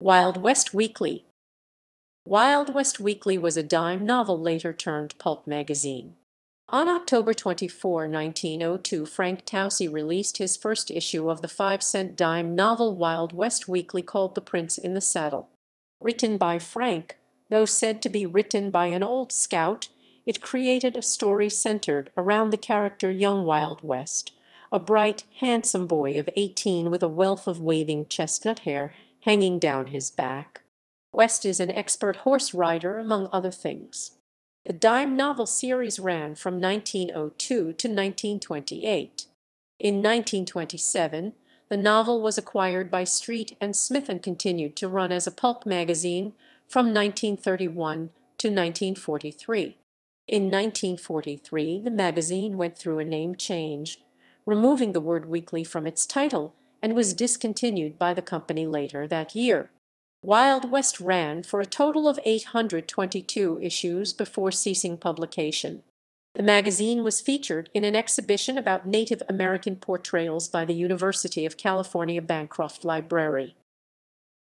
Wild West Weekly. Wild West Weekly was a dime novel later turned pulp magazine. On October 24, 1902, Frank Tousey released his first issue of the 5-cent dime novel Wild West Weekly called The Prince in the Saddle. Written by Frank, though said to be written by an old scout, it created a story centered around the character Young Wild West, a bright, handsome boy of 18 with a wealth of waving chestnut hair hanging down his back. West is an expert horse rider, among other things. The dime novel series ran from 1902 to 1928. In 1927, the novel was acquired by Street and Smith and continued to run as a pulp magazine from 1931 to 1943. In 1943, the magazine went through a name change, removing the word weekly from its title, and was discontinued by the company later that year. Wild West ran for a total of 822 issues before ceasing publication. The magazine was featured in an exhibition about Native American portrayals by the University of California Bancroft Library.